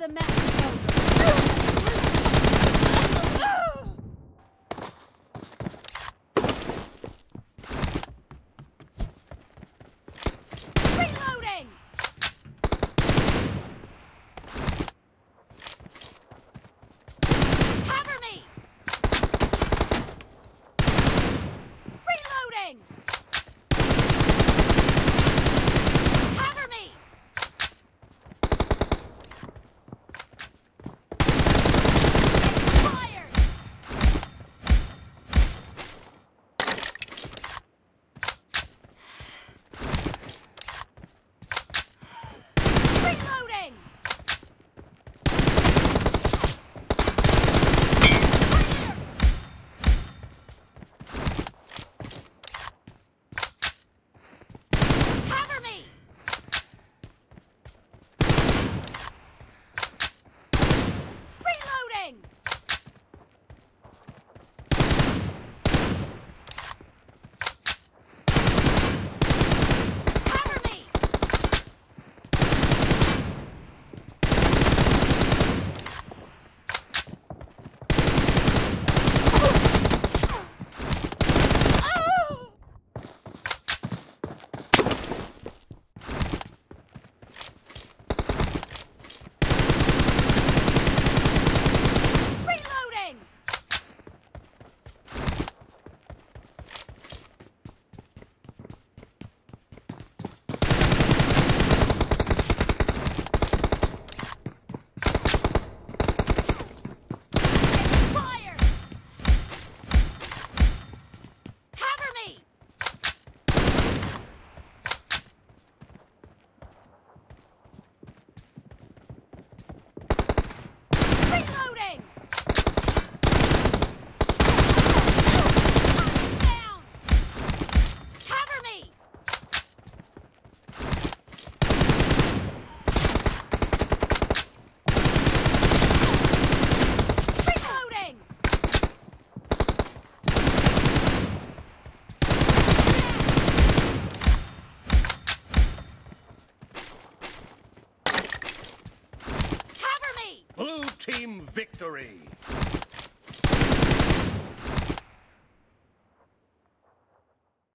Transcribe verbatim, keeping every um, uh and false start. the match is over. Reloading! Cover me! Reloading! Victory!